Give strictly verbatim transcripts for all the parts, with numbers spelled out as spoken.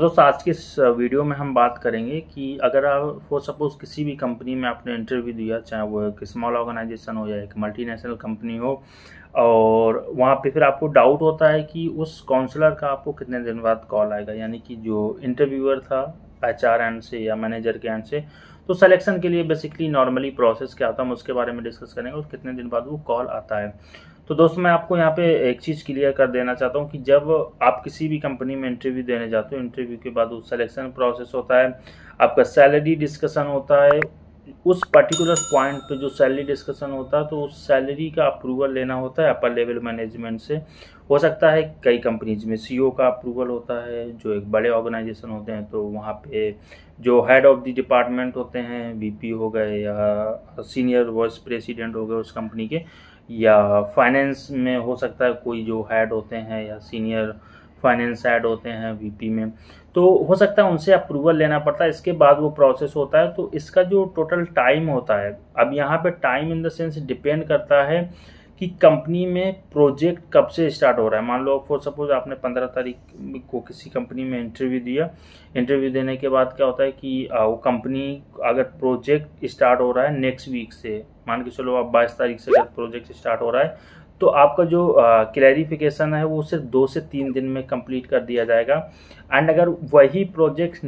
दोस्तों आज के इस वीडियो में हम बात करेंगे कि अगर आप फॉर सपोज किसी भी कंपनी में आपने इंटरव्यू दिया, चाहे वो एक स्मॉल ऑर्गेनाइजेशन हो या एक मल्टीनेशनल कंपनी हो, और वहाँ पे फिर आपको डाउट होता है कि उस काउंसलर का आपको कितने दिन बाद कॉल आएगा, यानी कि जो इंटरव्यूअर था एच आर एंड से या मैनेजर के एंड से, तो सिलेक्शन के लिए बेसिकली नॉर्मली प्रोसेस क्या होता है हम उसके बारे में डिस्कस करेंगे और कितने दिन बाद वो कॉल आता है। तो दोस्तों मैं आपको यहाँ पे एक चीज़ क्लियर कर देना चाहता हूँ कि जब आप किसी भी कंपनी में इंटरव्यू देने जाते हो, इंटरव्यू के बाद वो सिलेक्शन प्रोसेस होता है, आपका सैलरी डिस्कशन होता है, उस पर्टिकुलर पॉइंट पे जो सैलरी डिस्कशन होता है तो उस सैलरी का अप्रूवल लेना होता है अपर लेवल मैनेजमेंट से। हो सकता है कई कंपनीज में सीईओ का अप्रूवल होता है, जो एक बड़े ऑर्गेनाइजेशन होते हैं तो वहाँ पे जो हेड ऑफ द डिपार्टमेंट होते हैं, वीपी हो गए या सीनियर वाइस प्रेसिडेंट हो गए उस कंपनी के, या फाइनेंस में हो सकता है कोई जो हेड होते हैं या सीनियर फाइनेंस हेड होते हैं वीपी में, तो हो सकता है उनसे अप्रूवल लेना पड़ता है, इसके बाद वो प्रोसेस होता है। तो इसका जो टोटल टाइम होता है, अब यहाँ पे time in the sense depend करता है कि कंपनी में प्रोजेक्ट कब से स्टार्ट हो रहा है। मान लो फॉर सपोज आपने पंद्रह तारीख को किसी कंपनी में इंटरव्यू दिया, इंटरव्यू देने के बाद क्या होता है कि वो कंपनी अगर प्रोजेक्ट स्टार्ट हो रहा है नेक्स्ट वीक से, मान के चलो आप बाईस तारीख से अगर प्रोजेक्ट स्टार्ट हो रहा है तो आपका जो क्लैरिफिकेशन है वो सिर्फ दो से तीन दिन में कंप्लीट कर दिया जाएगा। एंड अगर वही प्रोजेक्ट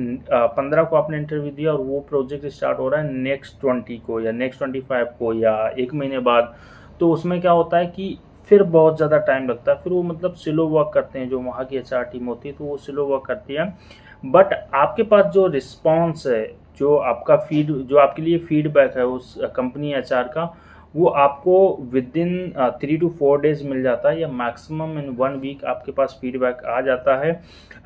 पंद्रह को आपने इंटरव्यू दिया और वो प्रोजेक्ट स्टार्ट हो रहा है नेक्स्ट ट्वेंटी को या नेक्स्ट ट्वेंटी फाइव को या एक महीने बाद, तो उसमें क्या होता है कि फिर बहुत ज़्यादा टाइम लगता है, फिर वो मतलब स्लो वर्क करते हैं, जो वहाँ की एच आर टीम होती है तो वो स्लो वर्क करती है। बट आपके पास जो रिस्पॉन्स है, जो आपका फीड जो आपके लिए फीडबैक है उस कंपनी एच आर का, वो आपको within three to four days मिल जाता है या मैक्सिमम इन वन वीक आपके पास फीडबैक आ जाता है।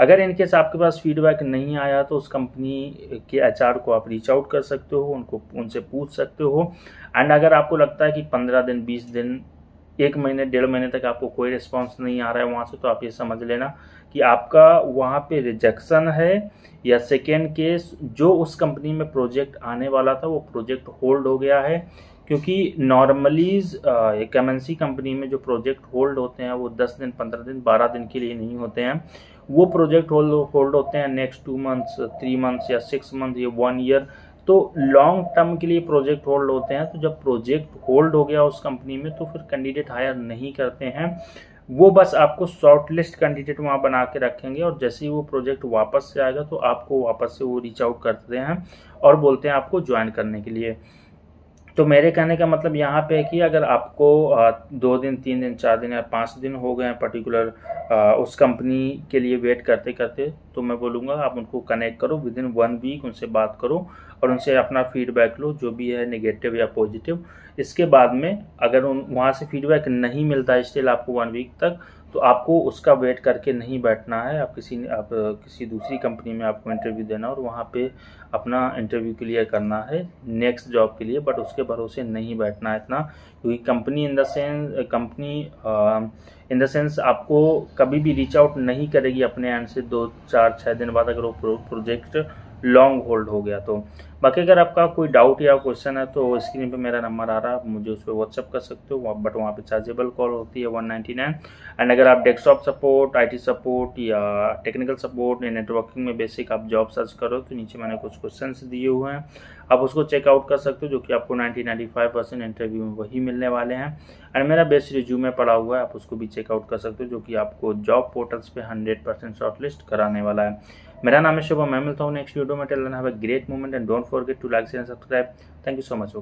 अगर इनकेस आपके पास फीडबैक नहीं आया तो उस कंपनी के एचआर को आप रीच आउट कर सकते हो, उनको उनसे पूछ सकते हो। एंड अगर आपको लगता है कि पंद्रह दिन, बीस दिन, एक महीने, डेढ़ महीने तक आपको कोई रिस्पॉन्स नहीं आ रहा है वहाँ से, तो आप ये समझ लेना कि आपका वहाँ पे रिजेक्शन है या सेकेंड केस जो उस कंपनी में प्रोजेक्ट आने वाला था वो प्रोजेक्ट होल्ड हो गया है। क्योंकि नॉर्मलीज एक एम एन सी कंपनी में जो प्रोजेक्ट होल्ड होते हैं वो दस दिन, पंद्रह दिन, बारह दिन के लिए नहीं होते हैं, वो प्रोजेक्ट होल्ड होल्ड होते हैं next two months, three months या सिक्स मंथ या वन ईयर, तो लॉन्ग टर्म के लिए प्रोजेक्ट होल्ड होते हैं। तो जब प्रोजेक्ट होल्ड हो गया उस कंपनी में तो फिर कैंडिडेट हायर नहीं करते हैं, वो बस आपको शॉर्ट लिस्ट कैंडिडेट वहाँ बना के रखेंगे और जैसे ही वो प्रोजेक्ट वापस से आएगा तो आपको वापस से वो रीच आउट करते हैं और बोलते हैं आपको ज्वाइन करने के लिए। तो मेरे कहने का मतलब यहाँ पे है कि अगर आपको दो दिन, तीन दिन, चार दिन या पाँच दिन हो गए हैं पर्टिकुलर उस कंपनी के लिए वेट करते करते, तो मैं बोलूँगा आप उनको कनेक्ट करो विद इन वन वीक, उनसे बात करो और उनसे अपना फीडबैक लो, जो भी है नेगेटिव या पॉजिटिव। इसके बाद में अगर उन वहाँ से फीडबैक नहीं मिलता स्टिल आपको वन वीक तक, तो आपको उसका वेट करके नहीं बैठना है। आप किसी आप किसी दूसरी कंपनी में आपको इंटरव्यू देना और वहाँ पे अपना इंटरव्यू क्लियर करना है नेक्स्ट जॉब के लिए, बट उसके भरोसे नहीं बैठना है इतना, क्योंकि company in the sense company in the sense आपको कभी भी रीच आउट नहीं करेगी अपने एंड से दो, चार, छः दिन बाद अगर वो प्रो, प्रोजेक्ट लॉन्ग होल्ड हो गया तो। बाकी अगर आपका कोई डाउट या क्वेश्चन है तो स्क्रीन पे मेरा नंबर आ रहा है, आप मुझे उस पर व्हाट्सअप कर सकते हो, बट वहाँ पे चार्जेबल कॉल होती है वन नाइन्टी नाइन। एंड अगर आप डेस्कटॉप सपोर्ट, आईटी सपोर्ट या टेक्निकल सपोर्ट या नेटवर्किंग में बेसिक आप जॉब सर्च करो तो नीचे मैंने कुछ क्वेश्चन दिए हुए हैं, आप उसको चेकआउट कर सकते हो, जो कि आपको ninety ninety five percent interview में वही मिलने वाले हैं। एंड मेरा बेस्ट रिज्यूमे पड़ा हुआ है, आप उसको भी चेकआउट कर सकते हो, जो कि आपको जॉब पोर्टल्स पर हंड्रेड परसेंट शॉर्ट लिस्ट कराने वाला है। मेरा नाम है शुभम, मैं मिलता हूँ नेक्स्ट वीडियो में। Till then have a great moment and don't forget to like share and subscribe. Thank you so much.